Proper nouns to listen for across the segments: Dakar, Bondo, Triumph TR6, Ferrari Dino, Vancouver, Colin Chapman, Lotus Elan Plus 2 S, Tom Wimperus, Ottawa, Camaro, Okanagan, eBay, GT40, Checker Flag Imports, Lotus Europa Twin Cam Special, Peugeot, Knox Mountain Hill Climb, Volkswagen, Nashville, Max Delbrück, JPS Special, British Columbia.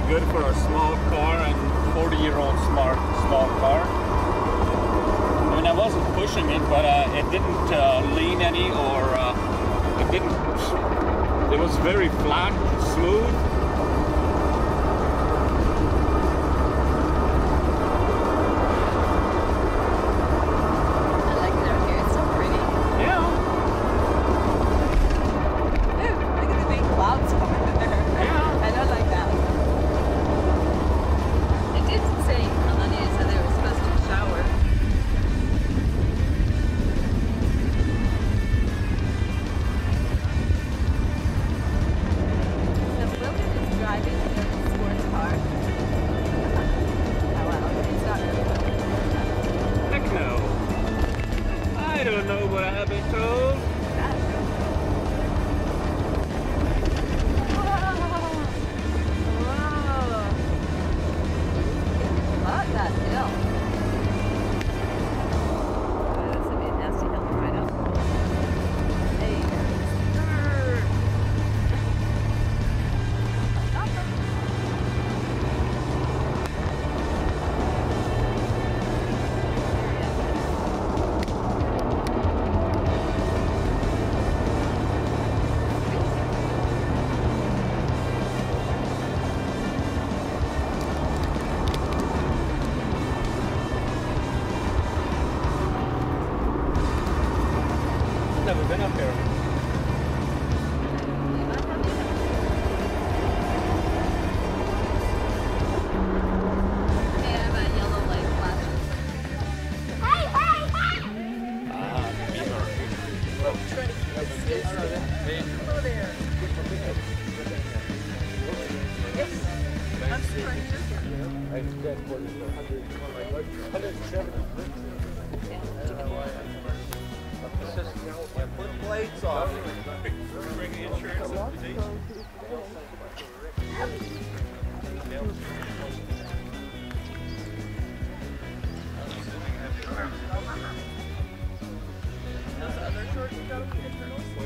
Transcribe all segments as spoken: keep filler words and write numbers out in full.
pretty good for a small car and forty year old smart small car. I mean, I wasn't pushing it, but uh, it didn't uh, lean any, or uh, it didn't, it was very flat, smooth.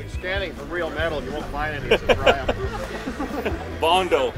Scanning for real metal, you won't find any. It's a Triumph. Bondo.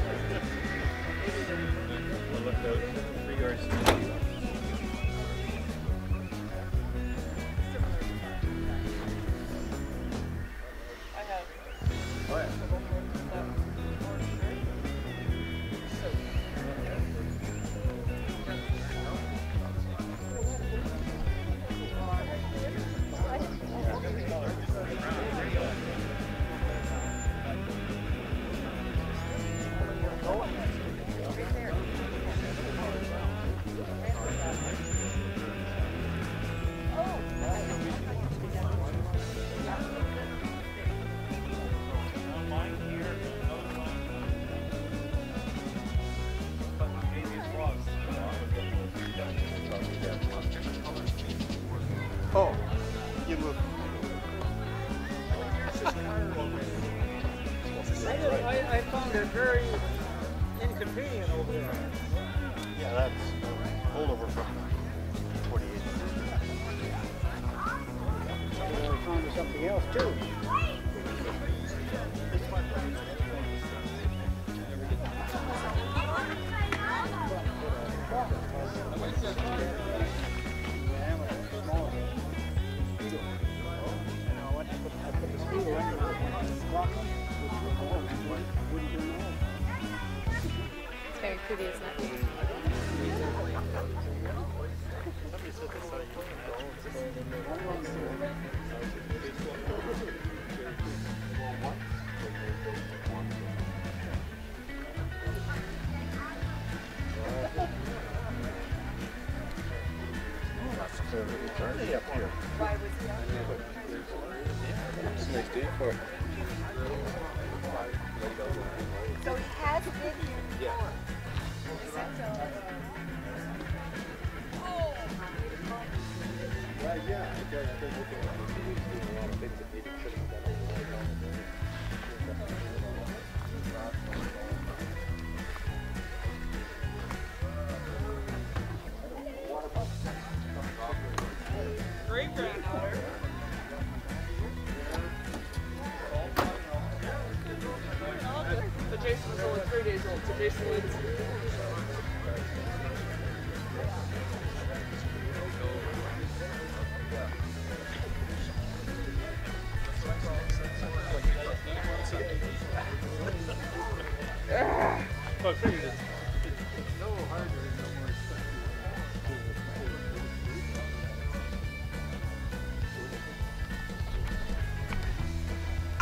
Jason was only three days old.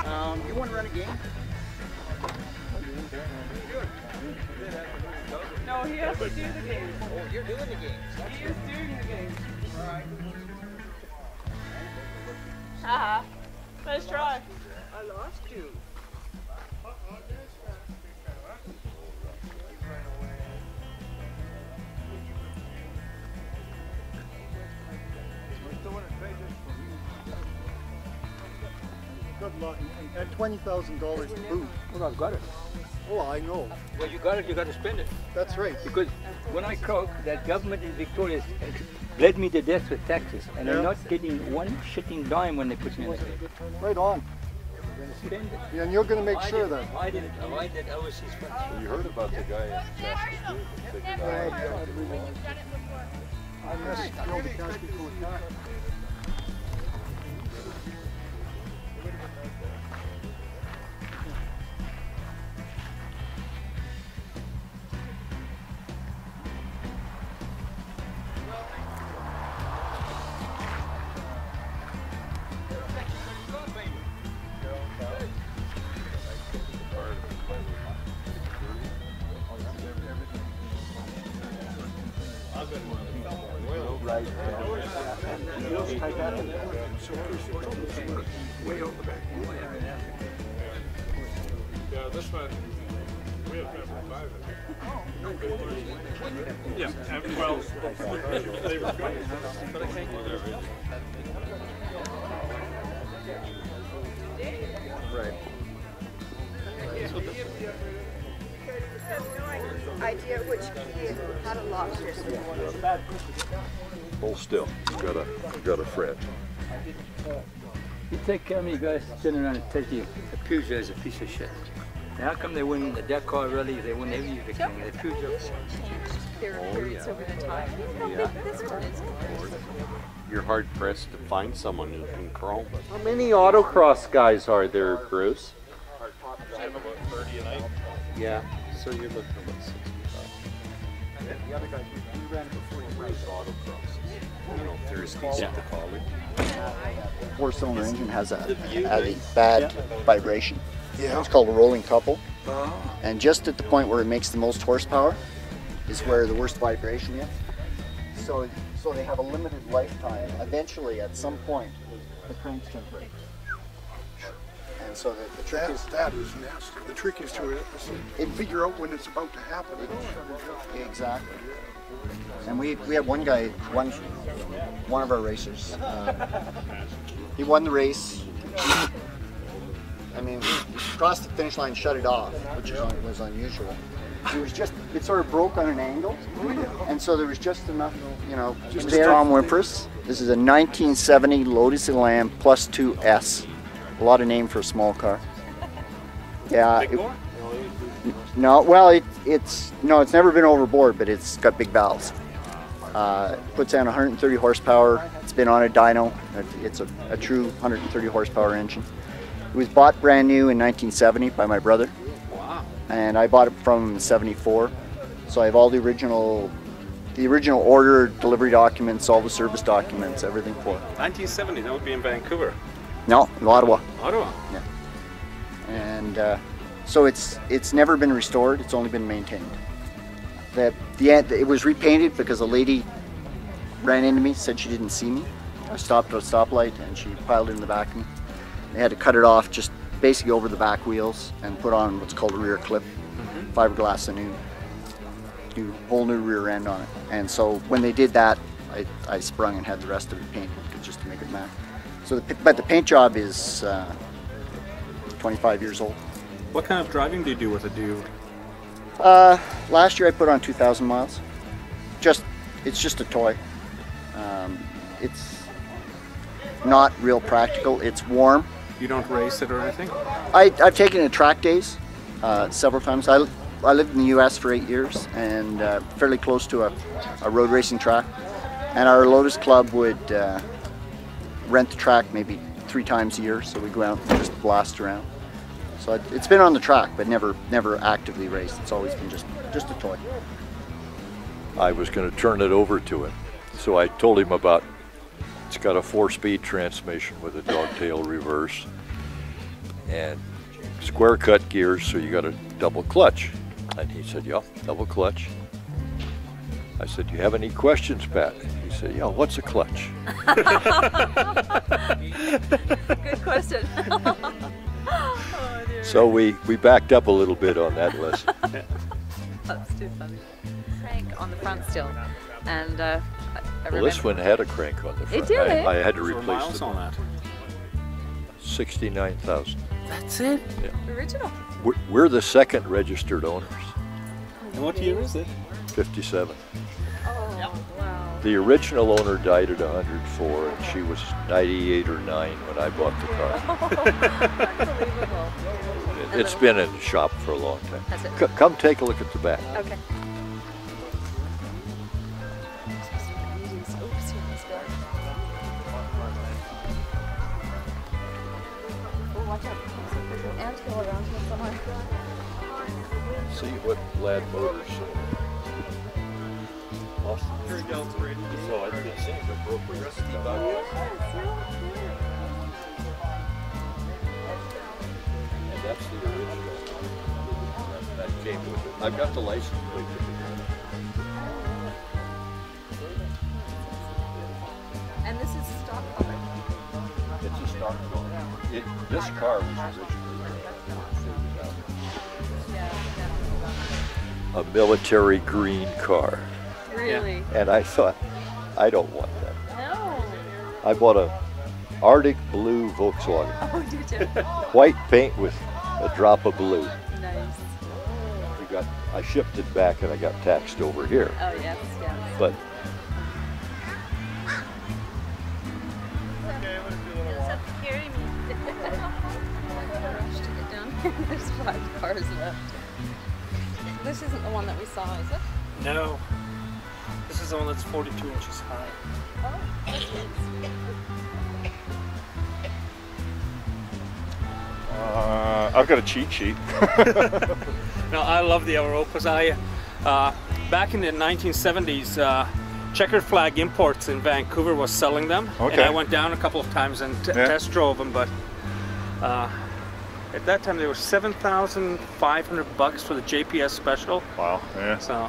Um, you want to run a game? No, he has to do the games. Oh, you're doing the games. That's he is good. doing the games. All right. Haha. -ha. Nice try. I lost you. Good luck. And twenty thousand dollars to boot. Well, I've got it. Oh, I know. Well, you got it, you got to spend it. That's right. Because when I croak, that government in Victoria has bled me to death with taxes, and yeah. they're not getting one shitting dime when they put me in the state. Right on. Yeah, and you're going to make sure that. I did it. I did overseas funds. You heard about the guy in Nashville. I missed the cash before that. Still, you've got to, you've got to fret. You take care of me, guys sitting around and take you. Peugeot is a piece of shit. Now, how come they win the Dakar Rally? They win everything. They Peugeot. There are periods over the time. Yeah. You're hard pressed to find someone who can crawl. How many autocross guys are there, Bruce? I have about thirty a night. Yeah. So you're looking at about sixty-five. And then the other guys, we ran before you raced autocross. You know, Thursdays at the college. Four-cylinder engine has a, a bad vibration. Yeah. It's called a rolling couple. Oh. And just at the point where it makes the most horsepower is where the worst vibration is. So, so they have a limited lifetime. Eventually, at some point, the cranks can break. And so the, the trick that, is that is nasty. The trick is to it, figure out when it's about to happen. It, exactly. And we, we had one guy, one one of our racers, uh, he won the race. I mean, he crossed the finish line, shut it off, which is, was unusual. It was just, it sort of broke on an angle, and so there was just enough, you know, just there. Tom Wimperus. This is a nineteen seventy Lotus Elan Plus two S. A lot of name for a small car. Yeah. It, No, well, it, it's no, it's never been overboard, but it's got big valves. Uh, puts down one hundred thirty horsepower. It's been on a dyno. It's a, a true one hundred thirty horsepower engine. It was bought brand new in nineteen seventy by my brother. Wow. And I bought it from seventy-four. So I have all the original, the original order, delivery documents, all the service documents, everything for it. nineteen seventy. That would be in Vancouver. No, in Ottawa. Ottawa. Yeah. And. Uh, So it's it's never been restored. It's only been maintained. The the it was repainted because a lady ran into me, said she didn't see me. I stopped at a stoplight and she piled in the back of me. They had to cut it off just basically over the back wheels and put on what's called a rear clip, mm-hmm. fiberglass, a new new whole new rear end on it. And so when they did that, I I sprung and had the rest of it painted just to make it match. So the, but the paint job is uh, twenty-five years old. What kind of driving do you do with it? Do you? Uh, last year I put on two thousand miles. Just, it's just a toy. Um, it's not real practical. It's warm. You don't race it or anything? I, I've taken it to track days uh, several times. I I lived in the U S for eight years and uh, fairly close to a, a road racing track. And our Lotus Club would uh, rent the track maybe three times a year, so we'd go out and just blast around. So I'd, it's been on the track, but never never actively raced. It's always been just, just a toy. I was going to turn it over to him, so I told him about it's got a four-speed transmission with a dogtail reverse and square cut gears, so you got a double clutch. And he said, yeah, double clutch. I said, do you have any questions, Pat? He said, yeah, what's a clutch? Good question. Oh, dear. So we, we backed up a little bit on that lesson. That's too funny. Crank on the front still. And uh, I remember, well, this one had a crank on the front. It did, eh? I, I had to replace the miles on that. sixty-nine thousand. That's it? Yeah. Original. We're, we're the second registered owners. And what year is it? fifty-seven. Oh, wow. The original owner died at a hundred and four, and she was ninety-eight or nine when I bought the car. Unbelievable. It's been in the shop for a long time. That's it. C come take a look at the back. Okay. See what Lad Motors and that's the original that came with it. I've got the license plate. And this is stock color. It's a stock color. It, this car was original. A military green car. Really? And I thought, I don't want that. No. I bought a Arctic blue Volkswagen. Oh, did you? White paint with a drop of blue. Nice. We got, I shipped it back and I got taxed over here. Oh, yes, yes. But there's five cars left. This isn't the one that we saw, is it? No. This is the one that's forty-two inches high. Oh. uh, I've got a cheat sheet. No, I love the Europas. I, uh, back in the nineteen seventies, uh, Checker Flag Imports in Vancouver was selling them. Okay. And I went down a couple of times and t yeah. test drove them, but uh, at that time, they were seven thousand five hundred bucks for the J P S Special. Wow, yeah. So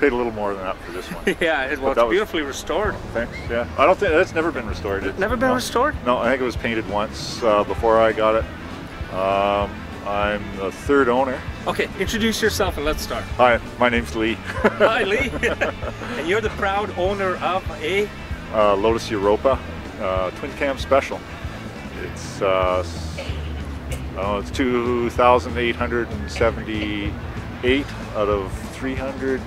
paid a little more than that for this one. Yeah, it was beautifully was, restored. Thanks, yeah. I don't think, that's never been restored. It's never been no, restored? No, I think it was painted once uh, before I got it. Um, I'm the third owner. Okay, introduce yourself and let's start. Hi, my name's Lee. Hi, Lee. And you're the proud owner of a? Uh, Lotus Europa uh, Twin Cam Special. It's... Uh, Oh, it's two thousand eight hundred seventy-eight out of three hundred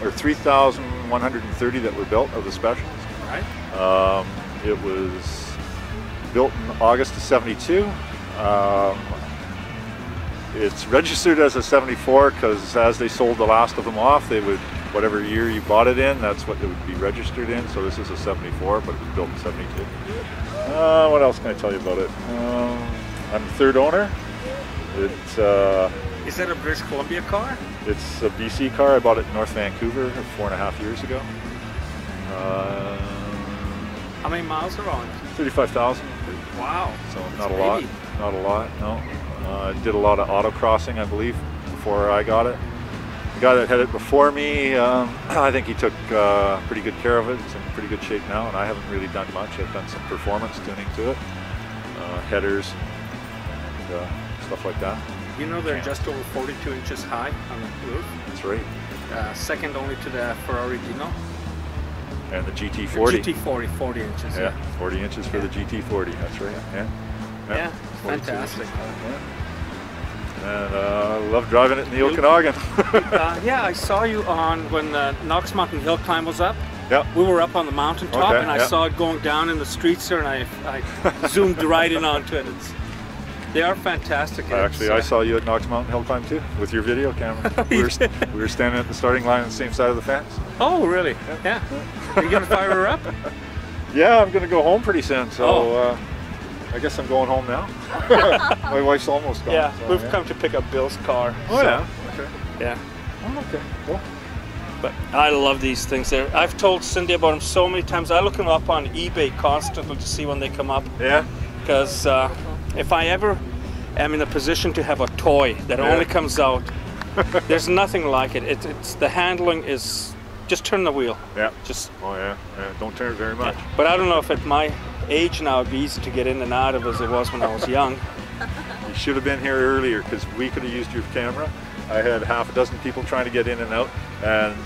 or three thousand one hundred thirty that were built of the specials. Right. Um, it was built in August of seventy-two. Um, it's registered as a seventy-four because as they sold the last of them off, they would, whatever year you bought it in, that's what it would be registered in. So this is a seventy-four, but it was built in seventy-two. Uh, what else can I tell you about it? Um, I'm the third owner. It, uh, Is that a British Columbia car? It's a B C car. I bought it in North Vancouver four and a half years ago. Uh, How many miles are on it? thirty-five thousand. Wow. So not That's a lot. Baby. Not a lot, no. Uh, I did a lot of autocrossing, I believe, before I got it. The guy that had it before me, um, I think he took uh, pretty good care of it. It's in pretty good shape now, and I haven't really done much. I've done some performance tuning to it, uh, headers. Uh, stuff like that. You know they're yeah. just over forty-two inches high on the roof. That's right. Uh, second only to the Ferrari Dino. And the G T forty. The G T forty, forty inches. Yeah, yeah. forty inches for yeah. the G T forty. That's right. Yeah. Yeah. yeah fantastic. Yeah. And uh, I love driving it in the you, Okanagan. uh, yeah, I saw you on when the Knox Mountain Hill Climb was up. Yep. We were up on the mountaintop, okay, and I yep. saw it going down in the streets there, and I, I zoomed right in onto it. It's, They are fantastic. Actually, I saw you at Knox Mountain Hill Climb too, with your video camera. We were, we were standing at the starting line on the same side of the fence. Oh, really? Yeah. yeah. Are you going to fire her up? Yeah, I'm going to go home pretty soon, so oh. uh, I guess I'm going home now. My wife's almost gone. Yeah, so, we've yeah. come to pick up Bill's car. Oh, so. yeah. Okay. Yeah. Oh, okay, cool. But I love these things. There, I've told Cindy about them so many times. I look them up on eBay constantly to see when they come up. Yeah. Because uh, if I ever am in a position to have a toy that yeah. only comes out, there's nothing like it. it. It's the handling is just turn the wheel. Yeah. Just. Oh yeah. yeah. Don't turn it very much. Yeah. But I don't know if at my age now it'd be easy to get in and out of as it was when I was young. You should have been here earlier because we could have used your camera. I had half a dozen people trying to get in and out, and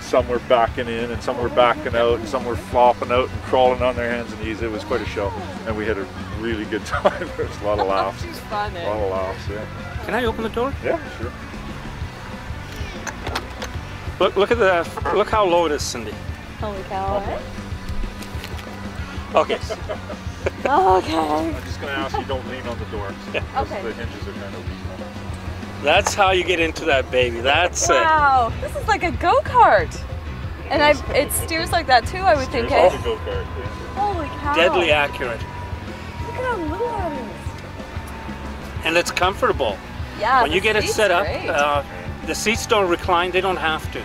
some were backing in, and some were backing out, and some were flopping out and crawling on their hands and knees. It was quite a show, and we had a really good time. There was a lot of laughs. It was fun, eh? A lot of laughs, yeah. Can I open the door? Yeah, sure. Look, look at the, look how low it is, Cindy. Holy cow! Right? Okay. Oh, okay. I'm just going to ask you don't lean on the door. Yeah. Okay. The hinges are kind of weak. That's how you get into that baby. That's wow. it. Wow, this is like a go-kart. And I, it steers like that too, I would steers think. Like a go-kart. Holy cow. Deadly accurate. Look at how little that is. And it's comfortable. Yeah, when you get it set up, uh, the seats don't recline, they don't have to.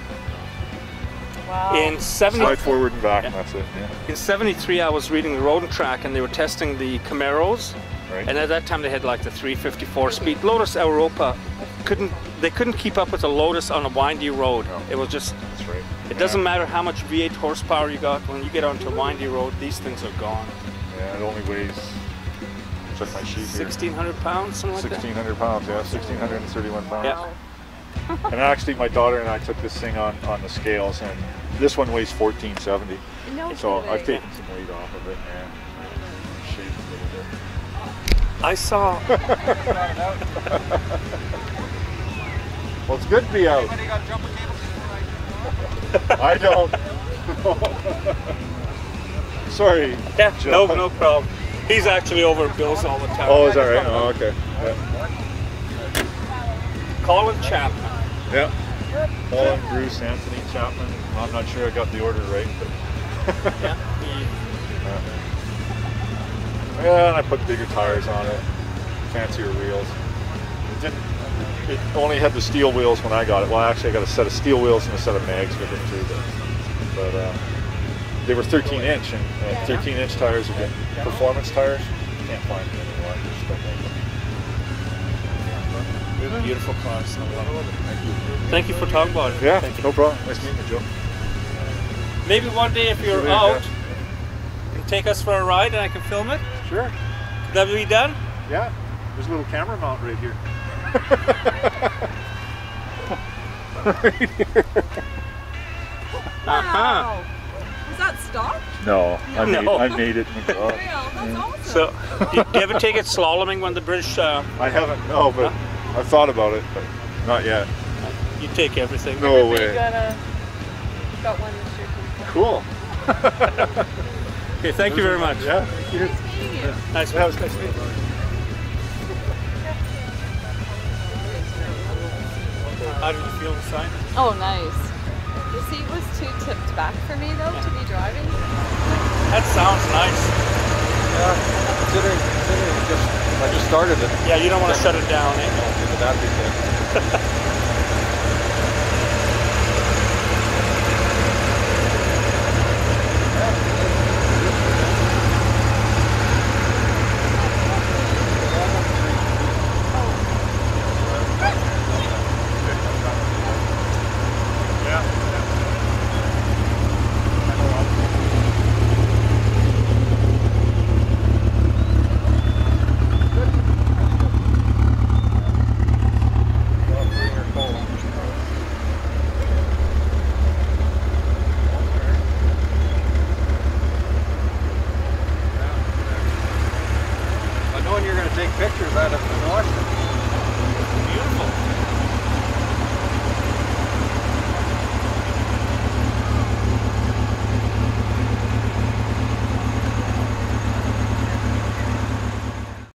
Wow. In seventy Slide forward and back, yeah. that's it. Yeah. In seventy-three, I was reading the Road and Track and they were testing the Camaros. Right. And at that time they had like the three fifty-four speed. Lotus Europa couldn't they couldn't keep up with the Lotus on a windy road. No. It was just That's right. It yeah. doesn't matter how much V eight horsepower you got, when you get onto a windy road, these things are gone. Yeah, it only weighs check my sheet here. sixteen hundred pounds, something like sixteen hundred that. sixteen hundred pounds, yeah, sixteen thirty-one pounds. Yeah. And actually my daughter and I took this thing on, on the scales, and this one weighs fourteen seventy. No so kidding. I've taken some weight off of it, and I saw. Well, it's good to be out. I don't. Sorry. Yeah, no, no problem. He's actually over at Bill's all the time. Oh, is that right? Oh, okay. Yeah. Colin Chapman. Yeah. Colin, Bruce, Anthony Chapman. I'm not sure I got the order right, but. Yeah. yeah. Yeah, and I put bigger tires on it, fancier wheels. It didn't. It only had the steel wheels when I got it. Well, actually, I got a set of steel wheels and a set of mags with it too. But, but uh, they were thirteen inch, and thirteen inch uh, tires are good. Performance tires, you can't find them anymore. They're like beautiful cars. Thank you for talking about it. Yeah, Thank you. No problem. Nice meeting you, Joe. Maybe one day if you're out, you can take us for a ride and I can film it. Sure. Could that be done? Yeah. There's a little camera mount right here. Right here. Wow. Uh-huh. Was that stock? No. I, no. Made, I made it. That's real. That's awesome. So, do you, do you ever take it slaloming when the British... Uh, I haven't, no, but huh? I've thought about it, but not yet. You take everything. No everything way. Got, a, got one this year. Cool. Okay, thank There's you very much. Yeah, thank you. Nice meeting you. Yeah. Nice, that was nice meeting you. How did you feel inside? Oh, nice. The seat was too tipped back for me, though, yeah. to be driving. That sounds nice. Yeah, considering, considering it just, I just started it. Yeah, you don't want to shut it down, eh? No, because that'd be good. Pictures out of the North.